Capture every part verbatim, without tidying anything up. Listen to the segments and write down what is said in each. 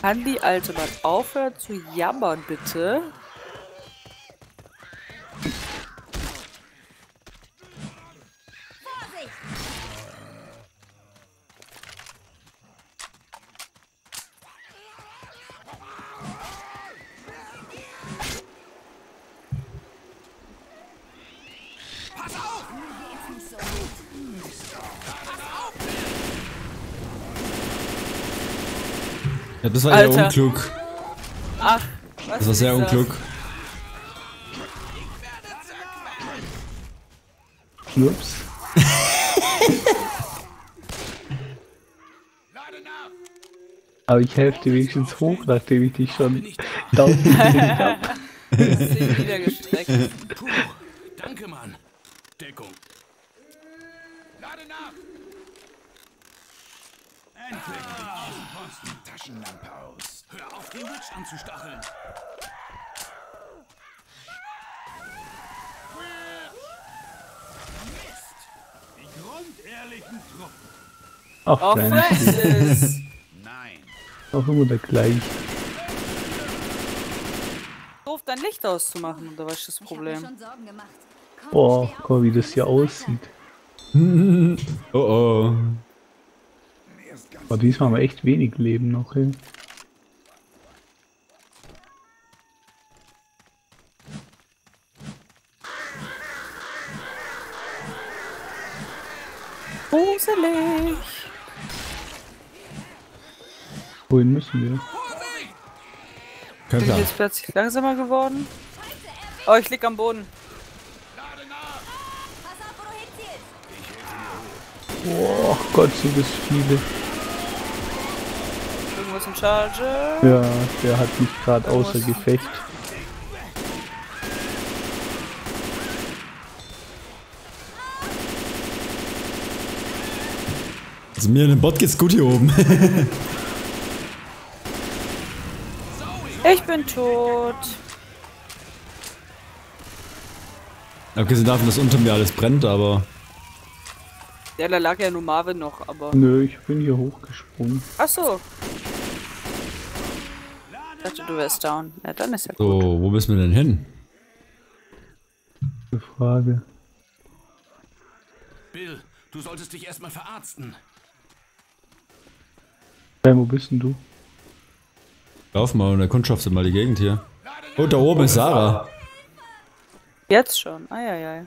Kann die alte mal aufhören zu jammern, bitte? Ja, das war Alter. eher unklug. Ach, was das war sehr unklug. Ups. Aber ich helfe dir wenigstens hoch, nachdem ich dich schon down gelegt habe. Wieder gestreckt. Puh, danke, Mann. Deckung. Lade nach. Endlich. Taschenlampe aus. Hör auf, den Witch anzustacheln. Mist! Die grundehrlichen Truppen. Ach, auf Francis! Nein. Auch immer der gleiche. Doof, dein Licht auszumachen, und da war ich das Problem. Komm, boah, guck mal, wie das hier aussieht. Oh oh. Aber diesmal haben wir echt wenig Leben noch hin. Gruselig! Wohin müssen wir? Bin ich jetzt plötzlich langsamer geworden? Oh, ich lieg am Boden. Oh Gott, sind das viele. Irgendwas in Charge? Ja, der hat mich gerade außer Gefecht. Also mir in den Bot geht's gut hier oben. Ich bin tot. Abgesehen davon, dass unter mir alles brennt, aber... Ja, da lag ja nur Marvin noch, aber... Nö, ich bin hier hochgesprungen. Achso. Ich dachte, du wärst down. Ja, dann ist ja gut. So, wo müssen wir denn hin? Gute Frage. Bill, du solltest dich erstmal verarzten. Hey, wo bist denn du? Lauf mal und erkundschaftet mal die Gegend hier. Oh, da oben ist Sarah. Jetzt schon, ai, ai, ai.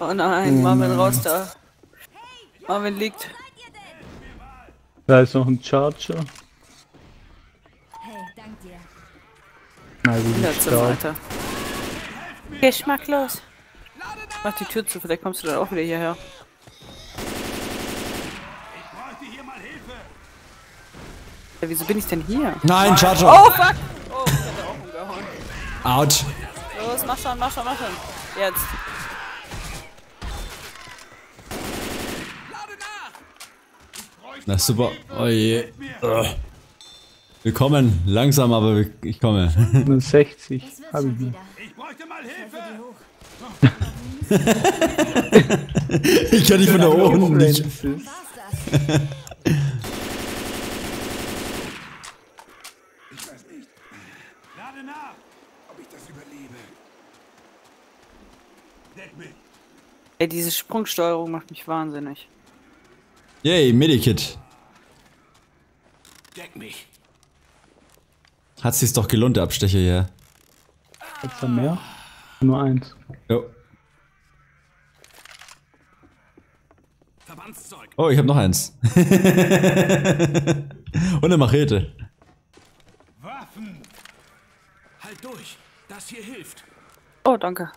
Oh nein, Marvin raus da. Marvin liegt. Da ist noch ein Charger. Hey, dank dir. Na gut, geschmacklos. Mach die Tür zu, vielleicht kommst du dann auch wieder hierher. Ich bräuchte hier mal Hilfe. Ja, wieso bin ich denn hier? Nein, Charger. Oh fuck! Oh, ich hab da auch umgehauen. Autsch. Los, mach schon, mach schon, mach schon. Jetzt. Na super, oh je. Uh. Wir kommen, langsam, aber wir, ich komme. sechzig habe ich wieder. Ich bräuchte mal Hilfe! Ich kann dich von da oben nicht. Ich weiß nicht. Lade nach, ob ich das überlebe. Deck mich. Ey, diese Sprungsteuerung macht mich wahnsinnig. Yay, Medikit. Deck mich. Hat sie's doch gelohnt, der Abstecher hier. Hat's da mehr? Nur eins. Jo. Verbandszeug. Oh, ich hab noch eins. Und eine Machete. Waffen. Halt durch. Das hier hilft. Oh, danke.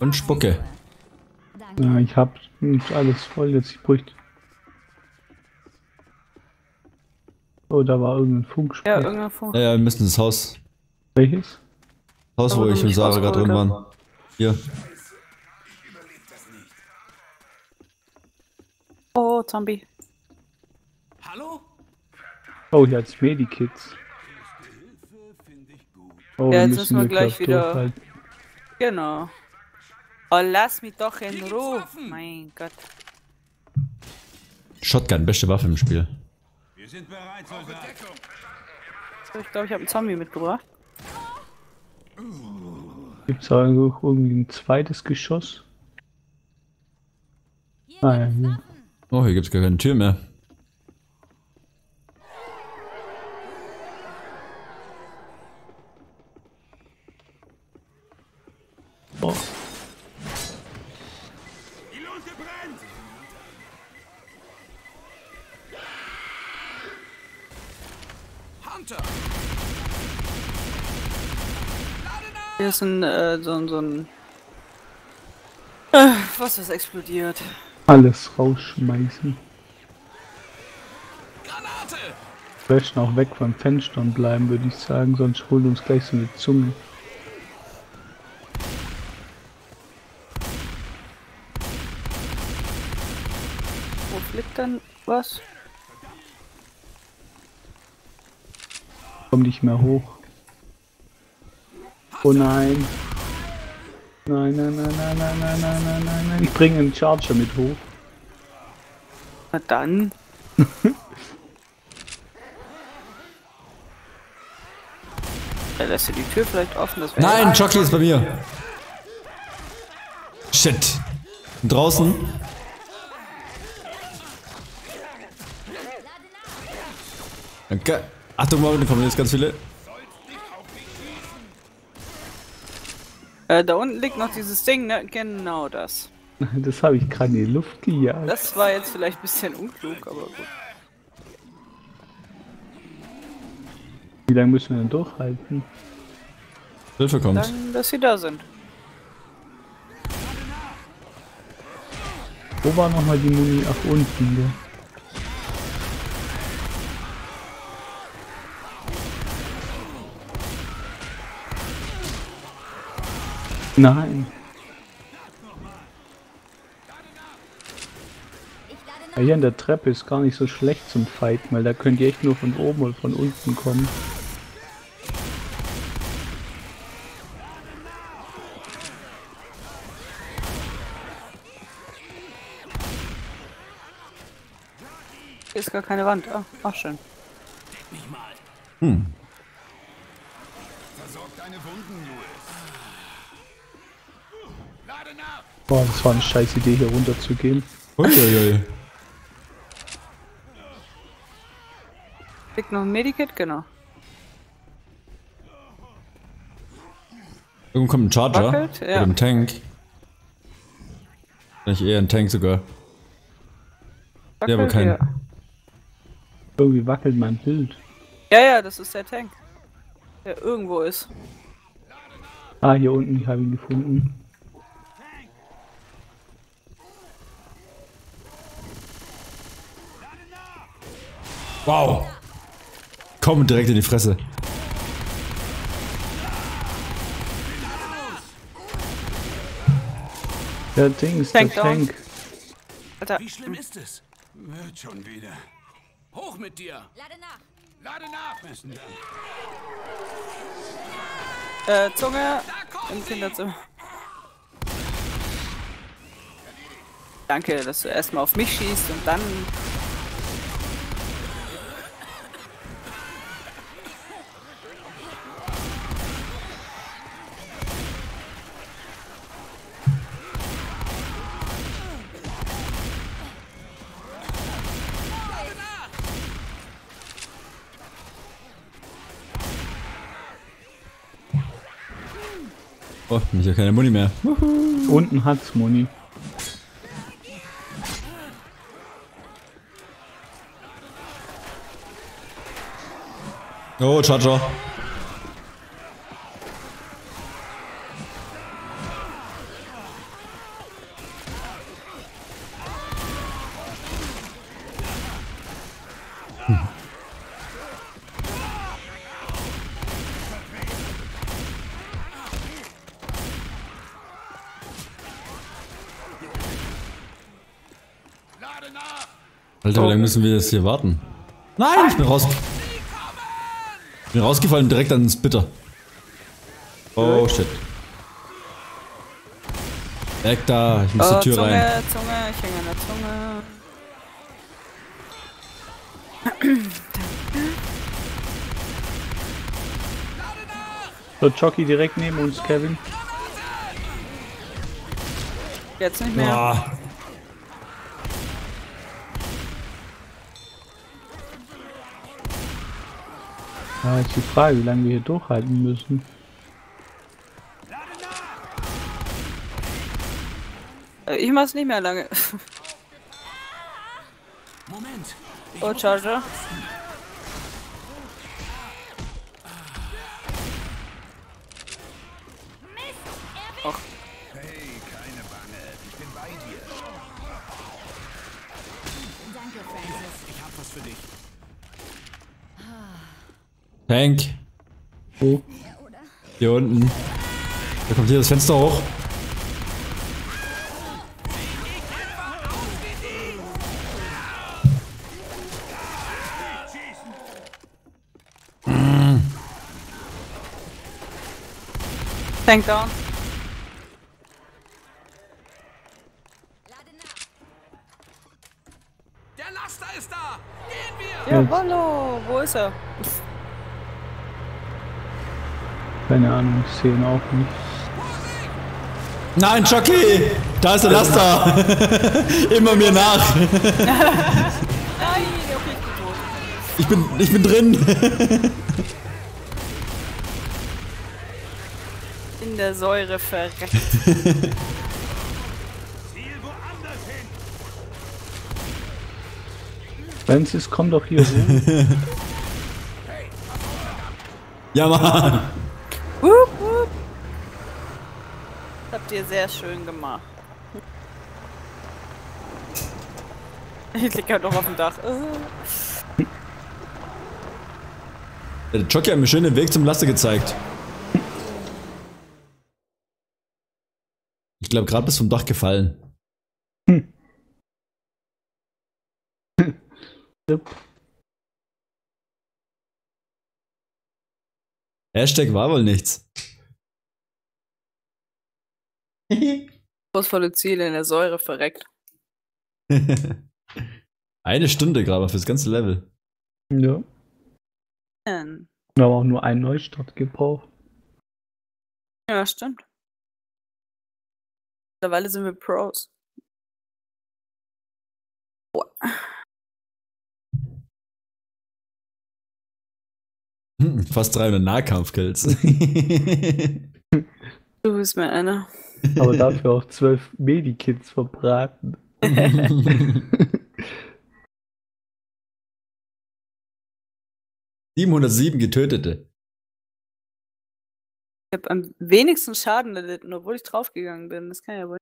Und Spucke. Ja, ich hab nicht alles voll, jetzt ich bräuchte. Oh, da war irgendein Funkspruch. Ja, irgendein Funk. Ja, ja, wir müssen ins Haus. Welches? Das Haus, wo ich und Sarah gerade drin waren. Hier. Oh, Zombie. Hallo? Oh, hier hat's Medikits. Oh, ja, jetzt müssen wir gleich wieder... Halt. Genau. Oh, lass mich doch in Ruhe. Mein Gott. Shotgun, beste Waffe im Spiel. Wir sind bereit, so, ich glaube, ich habe einen Zombie mitgebracht. Gibt es da irgendwie ein zweites Geschoss? Nein. Ah, ja. Oh, hier gibt es gar keine Tür mehr. Oh. Die Lunte brennt! Hunter! Hier ist ein, äh, so ein, so ein... Äh, was ist explodiert? Alles rausschmeißen. Granate! Wir möchten auch weg von Fenstern bleiben, würde ich sagen, sonst holen uns gleich so eine Zunge. Dann was? Komm nicht mehr hoch. Oh nein. Nein, nein, nein, nein, nein, nein, nein, nein, nein. Ich bringe einen Charger mit hoch. Na dann. Da lässt du die Tür vielleicht offen. Das nein, ein Jockey ist bei mir. Shit. Draußen. Danke. Okay. Achtung, mal, da kommen jetzt ganz viele. Äh, da unten liegt noch dieses Ding, ne? Genau das. Das habe ich gerade in die Luft gejagt. Das war jetzt vielleicht ein bisschen unklug, aber gut. Wie lange müssen wir denn durchhalten? Hilfe kommt. Dann, dass sie da sind. Wo war nochmal die Muni? Ach, unten, ne? Nein. Ja, hier an der Treppe ist gar nicht so schlecht zum Fighten, weil da könnt ihr echt nur von oben oder von unten kommen. Hier ist gar keine Wand. Ah, ach, schön. Hm. Versorgt deine Wunden, Louis. Boah, das war eine scheiß Idee, hier runter zu gehen. Uiuiui. Kriegt noch ein Medikit, genau. Irgendwo kommt ein Charger. Buckelt? Ja. Oder ein Tank. Vielleicht eher ein Tank sogar. Buckelt, ja, aber kein. Ja. Irgendwie wackelt mein Bild. Ja, ja, das ist der Tank. Der irgendwo ist. Ah, hier unten, ich habe ihn gefunden. Wow! Komm direkt in die Fresse! Der Ding ist der Tank. Alter. Wie schlimm ist es? Wird schon wieder. Hoch mit dir! Lade nach! Lade nach! Müssen dann. Äh, Zunge im Kinderzimmer. Danke, dass du erstmal auf mich schießt und dann. Oh, ich habe keine Muni mehr. Wuhu. Unten hat's Muni. Oh, Charger. Alter, wie lange müssen wir jetzt hier warten? Nein, ich bin raus. Bin rausgefallen direkt an den Splitter. Oh shit. Direkt da, ich muss oh, die Tür Zunge, rein. Zunge, ich hänge an der Zunge. So, Jockey direkt neben uns, Kevin. Jetzt nicht mehr. Ah. Ja, ist die Frage, wie lange wir hier durchhalten müssen. Ich mach's nicht mehr lange. Moment. Oh, Charger. Och. Hey, keine Bange, ich bin bei dir. Danke, Francis. Ich hab was für dich. Hank. Wo? Oh. Hier unten. Da kommt hier das Fenster hoch. Tank down. Der Laster ist da! Gehen wir! Jawollo! Wo ist er? Keine Ahnung, ich sehe ihn auch nicht. Nein, Jockey! Da ist der Laster! Immer mir nach! Nein, okay, ich bin tot. Ich bin drin! In der Säure verreckt. Ziel woanders hin. Francis, komm doch hier hin. Ja, Mann. Uh, uh. Das habt ihr sehr schön gemacht. Ich lieg halt noch auf dem Dach. Uh. Der Jockey hat mir schön den Weg zum Laster gezeigt. Ich glaube, gerade bist vom Dach gefallen. Hm. Yep. Hashtag war wohl nichts. Kursvolle Ziele in der Säure verreckt. Eine Stunde, Graber, fürs ganze Level. Ja. Ähm. Wir haben auch nur einen Neustart gebraucht. Ja, stimmt. Mittlerweile sind wir Pros. Oh. Hm, fast dreihundert Nahkampf-Kills. Du bist mir einer. Aber dafür auch zwölf Medikits verbraten. siebenhundertsieben Getötete. Ich hab am wenigsten Schaden erlitten, obwohl ich draufgegangen bin. Das kann ja wohl.